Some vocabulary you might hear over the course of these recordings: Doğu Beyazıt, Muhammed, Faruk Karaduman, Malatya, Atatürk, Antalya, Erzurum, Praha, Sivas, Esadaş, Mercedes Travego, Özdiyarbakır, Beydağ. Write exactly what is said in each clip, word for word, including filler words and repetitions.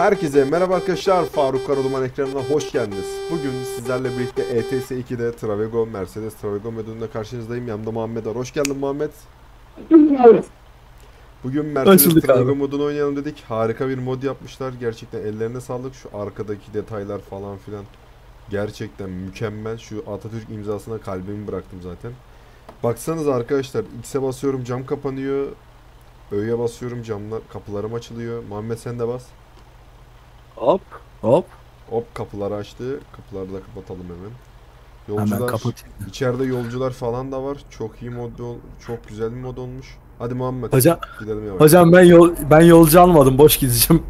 Herkese merhaba arkadaşlar, Faruk Karaduman ekranına hoş geldiniz. Bugün sizlerle birlikte E T S iki'de Travego, Mercedes Travego modunda karşınızdayım. Yanımda Muhammed var. Hoş geldin Muhammed. Bugün Mercedes Açıldık Travego abi. modunu oynayalım dedik. Harika bir mod yapmışlar. Gerçekten ellerine sağlık. Şu arkadaki detaylar falan filan gerçekten mükemmel. Şu Atatürk imzasına kalbimi bıraktım zaten. Baksanıza arkadaşlar, X'e basıyorum cam kapanıyor. Ö'ye basıyorum camlar, kapılarım açılıyor. Muhammed sen de bas. Hop hop hop, kapıları açtı. Kapıları da kapatalım hemen. Yolcular hemen içeride, yolcular falan da var. Çok iyi mod, çok güzel bir mod olmuş. Hadi Muhammed. Hocam, gidelim yavaş. Hocam ben yol ben yolcu almadım, boş gideceğim.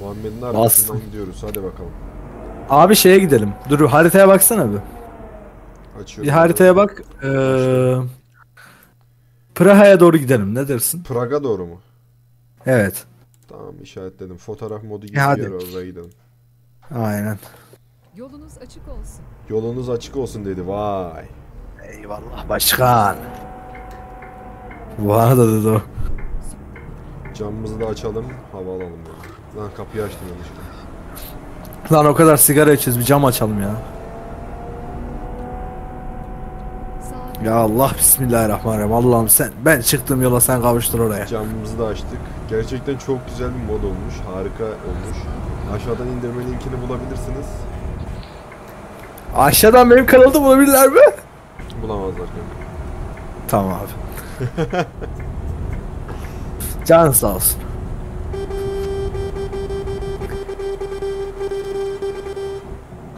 Muhammed'in arkasından gidiyoruz. Hadi bakalım. Abi şeye gidelim. Dur, haritaya baksana bir. Açıyorum. Bir haritaya bak. Ee, Praha'ya doğru gidelim. Ne dersin? Praga doğru mu? Evet. Tamam, işaretledim. Fotoğraf modu gibi bir yer, oraya gidelim. Aynen. Yolunuz açık olsun. Yolunuz açık olsun dedi. Vay. Eyvallah başkan. Vay da dedi o. Camımızı da açalım. Hava alalım dedi. Lan kapıyı açtım yanlışlıkla. Lan o kadar sigara içiyoruz, bir cam açalım ya. Ya Allah, bismillahirrahmanirrahim. Allah'ım sen, ben çıktım yola, sen kavuştur oraya. Camımızı da açtık. Gerçekten çok güzel bir mod olmuş. Harika olmuş. Aşağıdan indirme linkini bulabilirsiniz. Aşağıdan benim kanalda bulabilirler mi? Bulamazlar kanka. Tamam abi. Can sağ olsun.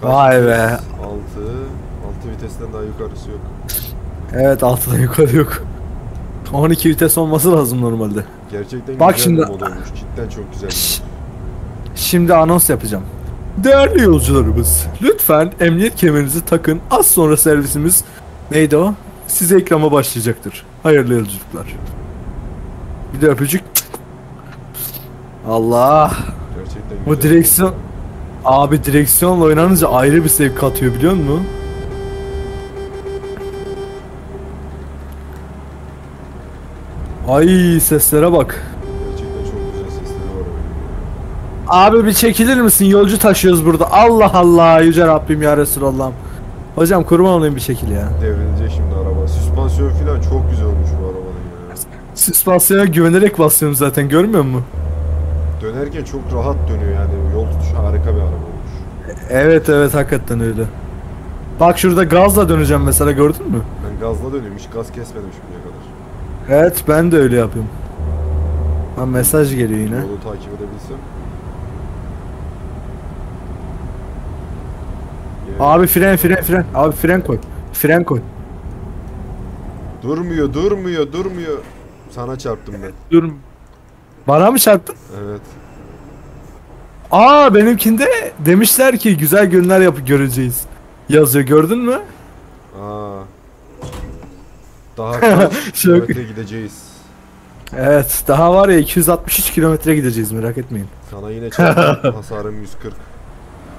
Kaç Vay vites? be. altı. altı vitesten daha yukarısı yok. Evet, altıdan yukarı yok. on iki vites olması lazım normalde. Gerçekten bak güzel şimdi, bir mod olmuş. Cidden çok güzel. Şimdi anons yapacağım. Değerli yolcularımız, lütfen emniyet kemerinizi takın. Az sonra servisimiz neydi o? Size ekrana başlayacaktır. Hayırlı yolculuklar. Bir de öpücük. Allah. Gerçekten bu direksiyon. Abi direksiyonla oynanınca ayrı bir sevk katıyor, biliyor musun? Ay seslere bak. Gerçekten çok güzel sesleri var. Abi bir çekilir misin? Yolcu taşıyoruz burada. Allah Allah, yüce Rabbim ya Resulallah'ım. Hocam kurban olayım, bir şekil ya. Devrilecek şimdi araba. Süspansiyon falan çok güzel olmuş bu arabanın ya. Süspansiyona güvenerek basıyorum zaten, görmüyor musun? Dönerken çok rahat dönüyor yani. Yol tutuşu harika bir araba olmuş. Evet evet, hakikaten öyle. Bak şurada gazla döneceğim mesela, gördün mü? Ben gazla dönüyorum, hiç gaz kesmedim şimdiye kadar. Evet, ben de öyle yapıyorum. Ha, mesaj geliyor yine. Yolu takip edebilsem. Abi fren fren fren. Abi fren koy. Fren koy. Durmuyor durmuyor durmuyor. Sana çarptım ben. Dur. Bana mı çarptın? Evet. Aa, benimkinde demişler ki güzel günler yapıp göreceğiz. Yazıyor, gördün mü? Aa. Daha kaç kilometre gideceğiz? Evet, daha var ya, iki yüz altmış üç kilometre gideceğiz, merak etmeyin. Sana yine çarptım, hasarım yüz kırk.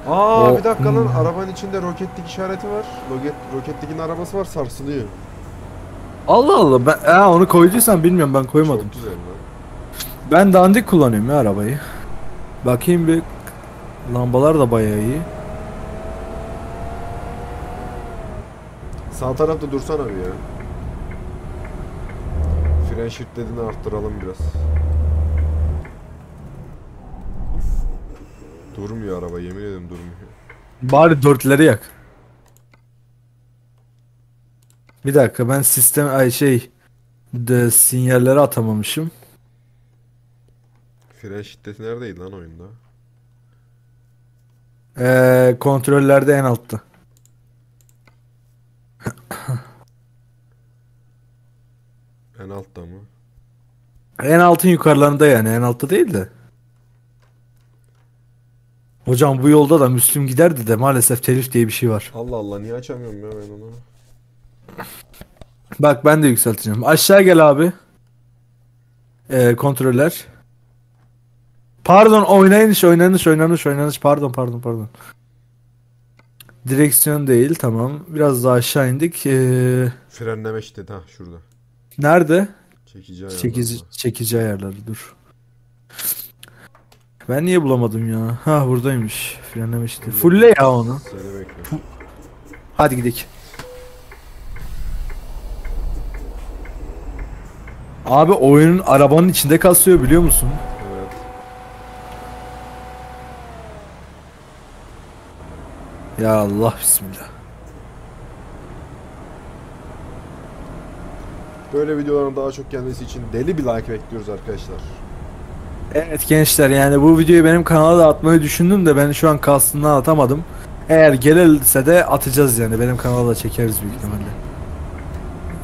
Aa oh. Bir dakika lan, arabanın içinde roketlik işareti var. Roket, roketlikin arabası var, sarsılıyor. Allah Allah, ben ha, onu koyduysan bilmiyorum, ben koymadım. Çok güzel lan. Ben dandik kullanıyorum ya arabayı. Bakayım bir, lambalar da bayağı iyi. Sağ tarafta dursana bir ya. Fren şiddetini arttıralım biraz. Durmuyor araba, yemin ederim durmuyor. Bari dörtleri yak. Bir dakika, ben sistem ay şey de sinyalleri atamamışım. Fren şiddeti neredeydi lan oyunda? Eee kontrollerde en altta. En altta mı? En altın yukarılarında yani, en altta değil de. Hocam bu yolda da Müslüm giderdi de maalesef telif diye bir şey var. Allah Allah, niye açamıyorum ya ben onu? Bak ben de yükselteceğim. Aşağı gel abi. Ee, kontroller. Pardon, oynayış oynanış oynanış oynanış pardon pardon pardon. Direksiyon değil, tamam. Biraz daha aşağı indik. Ee... Frenleme işte ha şurada. Nerede? Çekici ayarları. Çekici, çekici ayarları, dur. Ben niye bulamadım ya? Ha buradaymış. Frenlemişti. Fulle ya onu. Hadi gidelim. Abi oyunun arabanın içinde kasıyor biliyor musun? Evet. Ya Allah bismillah. Böyle videoların daha çok gelmesi için deli bir like bekliyoruz arkadaşlar. Evet gençler, yani bu videoyu benim kanala da atmayı düşündüm de ben şu an kastımdan atamadım. Eğer gelirse de atacağız yani, benim kanala da çekeriz büyük ihtimalle.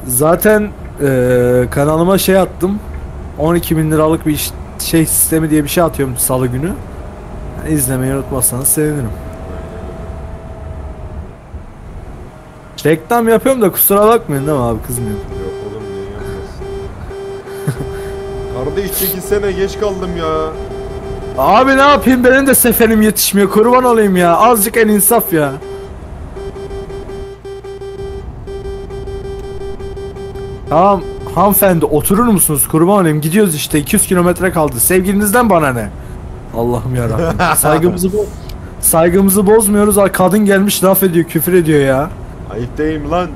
Zaten Ee, kanalıma şey attım, on iki bin liralık bir şey sistemi diye bir şey atıyorum salı günü. Yani izlemeyi unutmazsanız sevinirim. Reklam yapıyorum da kusura bakmayın değil mi abi, kızmıyorum. Yok oğlum niye yapıyorsun? Kardeş çekilsene, geç kaldım ya. Abi ne yapayım, benim de seferim yetişmiyor, kurban olayım ya, azıcık en insaf ya. Tamam hanımefendi, oturur musunuz kurban olayım, gidiyoruz işte, iki yüz kilometre kaldı, sevgilinizden bana ne? Allah'ım yarabbim, saygımızı bo saygımızı bozmuyoruz, kadın gelmiş laf ediyor, küfür ediyor ya. Ayıp değil mi lan?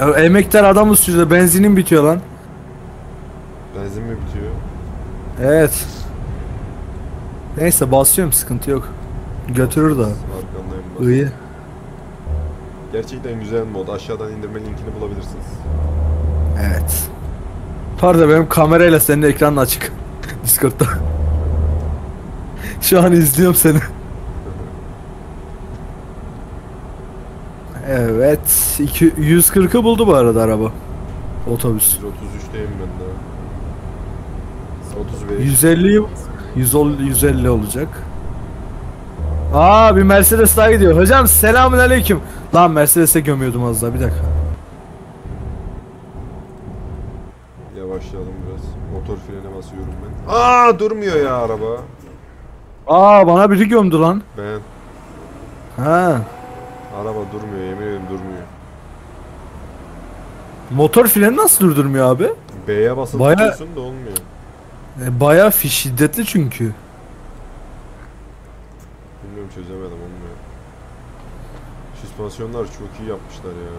Ya, emektar adamız şurada, benzinin bitiyor lan. Benzin mi bitiyor? Evet. Neyse basıyorum, sıkıntı yok. Götürür da. İyi. Gerçekten güzel mod, aşağıdan indirme linkini bulabilirsiniz. Evet. Pardon, benim kamerayla senin ekranın açık. Discord'da. Şu an izliyorum seni. Evet. yüz kırkı buldu bu arada araba. Otobüs. yüz otuz üçteyim ben de. yüz elli yüz elli olacak. Aa bir Mercedes daha gidiyor. Hocam selamünaleyküm. Lan Mercedes'e gömüyordum az daha, bir dakika. Yavaşlayalım biraz. Motor frene basıyorum ben. Aa durmuyor ya araba. Aa bana biri gömdü lan. Ben. Ha. Araba durmuyor, yemin ederim durmuyor. Motor freni nasıl durdurmuyor abi? B'ye basıp baya... tutuyorsun da olmuyor. E, baya şiddetli çünkü. Bilmiyorum, çözemedim olmuyor. Süspansiyonlar çok iyi yapmışlar ya.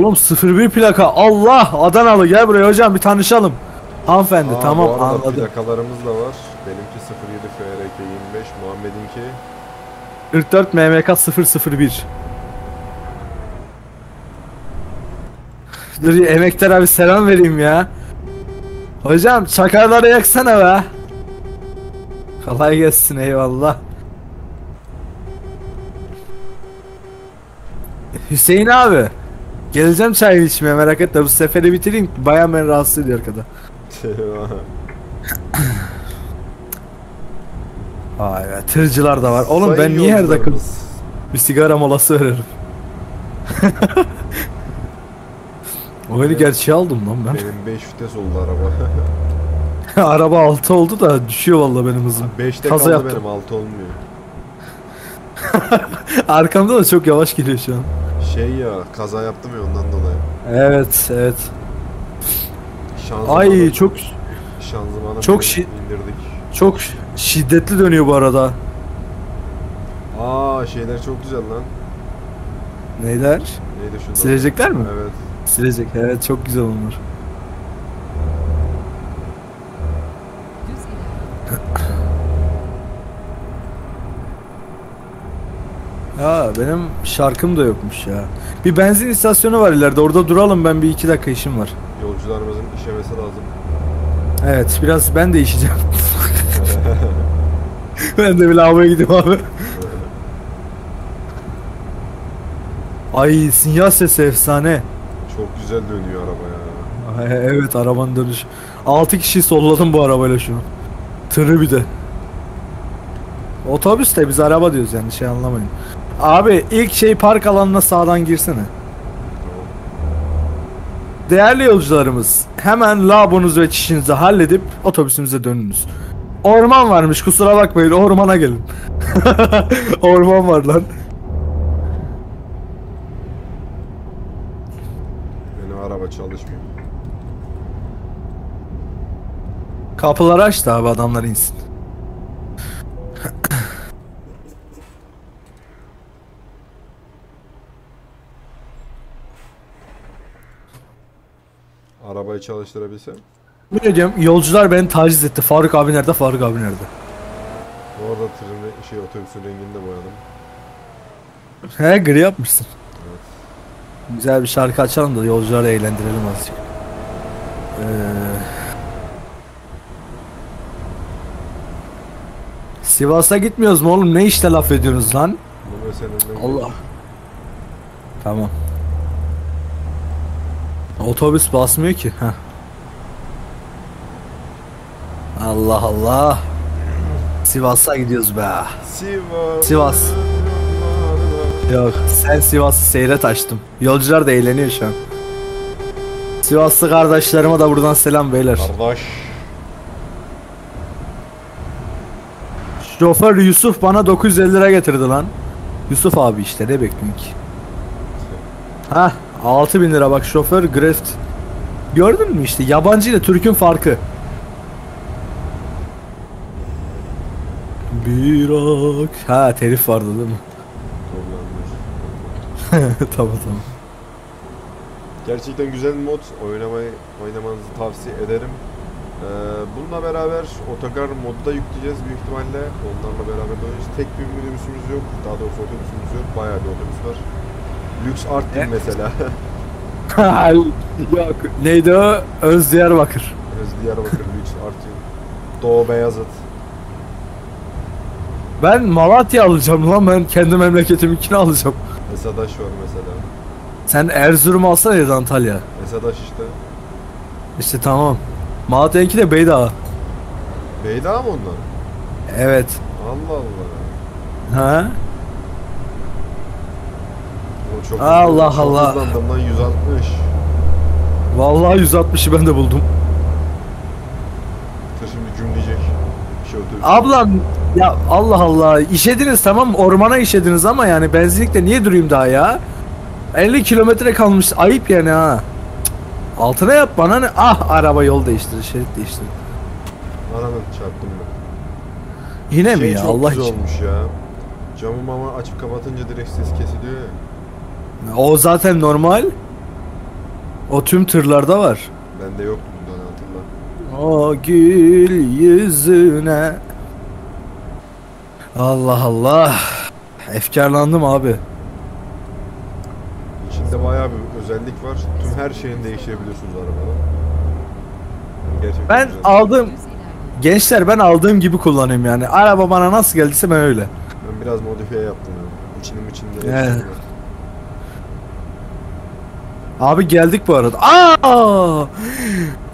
Oğlum sıfır bir plaka, Allah Adanalı, gel buraya hocam bir tanışalım. Hanımefendi. Aa, tamam anladım. Plakalarımız da var. Benimki sıfır yedi F R K yirmi beş, Muhammed'inki kırk dört M M K sıfır sıfır bir. Dur emektar abi selam vereyim ya. Hocam çakarları yaksana be. Kolay gelsin, eyvallah. Hüseyin abi, geleceğim çay içmeye, merak etme, bu seferi bitireyim, bayağı beni rahatsız ediyor arkada. Vay be, tırcılar da var. Oğlum ben niye her dakika bir sigara molası veririm? Oyunu gerçeği aldım lan ben. Benim beş vites oldu araba. Araba altı oldu da düşüyor vallahi benim hızım. beşte kaldı yaptım. Benim altı olmuyor. Arkamda da çok yavaş geliyor şu an. Şey ya, kaza yaptım ya ondan dolayı. Evet evet. Şanzımanı, ay çok şanzımanı çok şi indirdik. Çok şiddetli dönüyor bu arada. Aa şeyler çok güzel lan. Neyler? Neydi şunlar? Silecekler mi? Evet. Silecek, evet çok güzel onlar. Ya benim şarkım da yokmuş ya. Bir benzin istasyonu var ileride, orada duralım, ben bir iki dakika işim var. Yolcularımızın işemesi lazım. Evet biraz ben de işeceğim. Ben de bir lavaboya gideyim abi. Ay sinyal sesi efsane. Çok güzel dönüyor araba ya. Ay, evet arabanın dönüşü. altı kişiyi solladım bu arabayla şu an. Tırı bir de. Otobüs de biz araba diyoruz yani, şey anlamayın. Abi ilk şey park alanına sağdan girsene. Değerli yolcularımız, hemen labonuzu ve çişinizi halledip otobüsümüze dönünüz. Orman varmış, kusura bakmayın, ormana gelin. Orman var lan. Benim araba çalışmıyor. Kapıları aç da abi adamlar insin. arabayı çalıştırabilsem. Bilmiyorum, yolcular beni taciz etti. Faruk abi nerede? Faruk abi nerede? Bu arada tırını, şey, otobüsün rengini de boyadım. He, gri yapmışsın. Evet. Güzel bir şarkı açalım da yolcuları eğlendirelim azıcık. Ee... Sivas'a gitmiyoruz mu oğlum? Ne işte laf ediyorsunuz lan? Allah. Tamam. Otobüs basmıyor ki. Heh. Allah Allah. Sivas'a gidiyoruz be. Sivas. Sivas. Yok, sen Sivas'ı seyret açtım. Yolcular da eğleniyor şu an. Sivaslı kardeşlerime de buradan selam beyler. Kardeş. Şoför Yusuf bana dokuz yüz elli lira getirdi lan. Yusuf abi işte, ne bekliyorsun ki? Hah, altı bin lira bak, şoför greft. Gördün mü işte, yabancı ile Türk'ün farkı. Birak. Ha, telif vardı değil mi? Tamam tamam. Gerçekten güzel mod, oynamayı oynamanızı tavsiye ederim. Ee, bununla beraber otogar modda yükleyeceğiz büyük ihtimalle. Onlarla beraber oynayacağız. Tek bir minibüsümüz yok. Daha doğrusu otobüsümüz yok. Bayağı bir otobüs var. Lüks art değil mesela. Yok. Neydi o? Özdiyarbakır. Özdiyarbakır lüks art değil. Doğu Beyazıt. Ben Malatya alacağım lan, ben kendi memleketiminkini alacağım. Esadaş var mesela. Sen Erzurum alsana ya da Antalya. Esadaş işte. İşte tamam. Malatya'nınki de Beydağ. Beydağ mı onlar? Evet. Allah Allah. Ha? Çok Allah uzun, Allah. Çok uzandım lan, yüz altmış. Vallahi yüz altmışı ben de buldum. Şimdi gümleyecek. Şey ablam ya, Allah Allah, işediniz tamam, ormana işediniz ama yani benzinlikte niye durayım daha ya? elli kilometre kalmış, ayıp yani ha. Altına yap bana ne? Ah, araba yol değiştirir, şerit değiştirir. Ananı çarptım ben. Yine şey mi ya? Allah için. Olmuş ya. Camı ama açıp kapatınca direkt ses kesiliyor ya. O zaten normal. O tüm tırlarda var. Bende yok bundan hatırla. O gül yüzüne. Allah Allah. Efkarlandım abi. İçinde bayağı bir özellik var. Tüm her şeyini değiştirebiliyorsunuz arabada. Gerçekten ben güzel. Aldığım... Gençler, ben aldığım gibi kullanayım yani. Araba bana nasıl geldiyse ben öyle. Ben biraz modifiye yaptım yani. İçinim içinde. Yani. Abi geldik bu arada. Aa!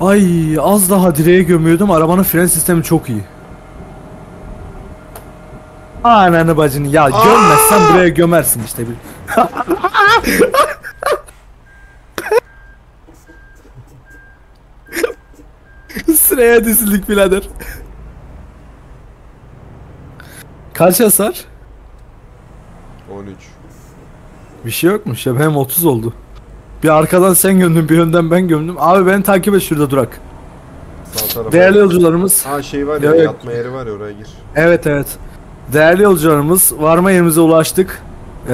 Ay, az daha direğe gömüyordum. Arabanın fren sistemi çok iyi. Ananı bacını ya, gömmezsen buraya gömersin işte. Sıraya dizildik birader. Kaç hasar? on üç. Bir şey yokmuş ya, hem otuz oldu. Bir arkadan sen gömdün, bir önden ben gömdüm. Abi beni takip et, şurada durak. Değerli yolcularımız. Ha, şey var ya, evet. Yatma yeri var ya, oraya gir. Evet evet. Değerli yolcularımız, varma yerimize ulaştık. Ee,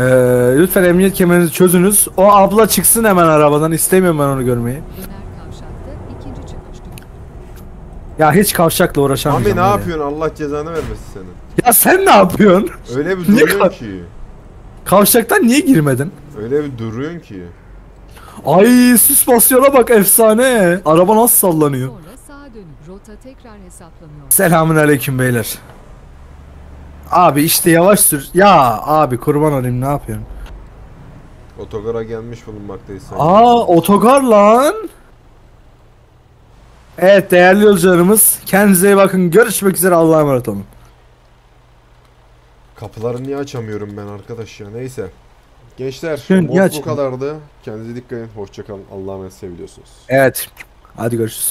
lütfen emniyet kemerinizi çözünüz. O abla çıksın hemen arabadan. İstemiyorum ben onu görmeyi. Ya hiç kavşakla uğraşamayacağım. Abi ne yapıyorsun? Yani. Allah cezanı vermesin senin. Ya sen ne yapıyorsun? Öyle bir duruyorsun ki. Kavşaktan niye girmedin? Öyle bir duruyorsun ki. Ay, süspansiyona bak, efsane. Araba nasıl sallanıyor? Selamünaleyküm beyler. Abi işte yavaş sür. Ya abi kurban olayım, ne yapıyorum? Otogara gelmiş bulunmaktayız. Aa, otogar lan. Evet değerli yolcularımız, kendinize iyi bakın. Görüşmek üzere, Allah'a emanet olun. Kapıları niye açamıyorum ben arkadaş ya, neyse. Gençler bu kadardı. Kendinize dikkat edin. Hoşçakalın. Allah'a emanet, seviliyorsunuz. Evet. Hadi görüşürüz.